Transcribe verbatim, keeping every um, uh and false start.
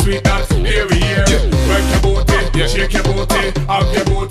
Sweet dance, here we hear. Work your booty, yeah, shake your booty, have your booty.